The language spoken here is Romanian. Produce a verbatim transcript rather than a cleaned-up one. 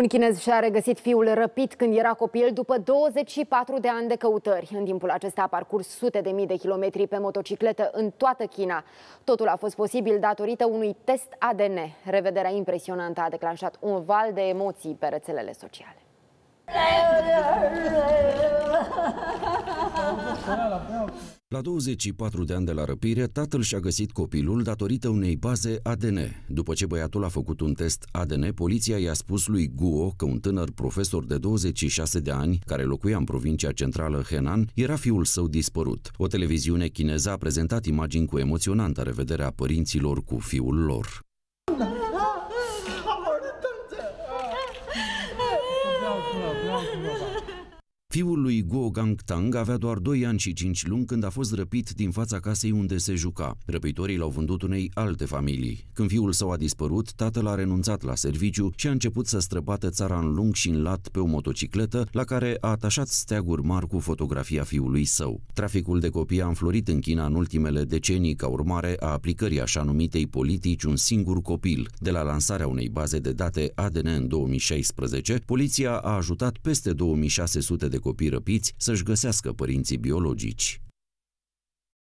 Un chinez și-a regăsit fiul răpit când era copil după douăzeci și patru de ani de căutări. În timpul acesta a parcurs sute de mii de kilometri pe motocicletă în toată China. Totul a fost posibil datorită unui test A D N. Revederea impresionantă a declanșat un val de emoții pe rețelele sociale. La douăzeci și patru de ani de la răpire, tatăl și-a găsit copilul datorită unei baze A D N. După ce băiatul a făcut un test A D N, poliția i-a spus lui Guo că un tânăr profesor de douăzeci și șase de ani, care locuia în provincia centrală Henan, era fiul său dispărut. O televiziune chineză a prezentat imagini cu emoționantă revederea părinților cu fiul lor. Fiul lui Guo Gangtang avea doar doi ani și cinci luni când a fost răpit din fața casei unde se juca. Răpitorii l-au vândut unei alte familii. Când fiul său a dispărut, tatăl a renunțat la serviciu și a început să străbată țara în lung și în lat pe o motocicletă, la care a atașat steaguri mari cu fotografia fiului său. Traficul de copii a înflorit în China în ultimele decenii ca urmare a aplicării așa numitei politici un singur copil. De la lansarea unei baze de date A D N în două mii șaisprezece, poliția a ajutat peste două mii șase sute de copii răpiți să-și găsească părinții biologici.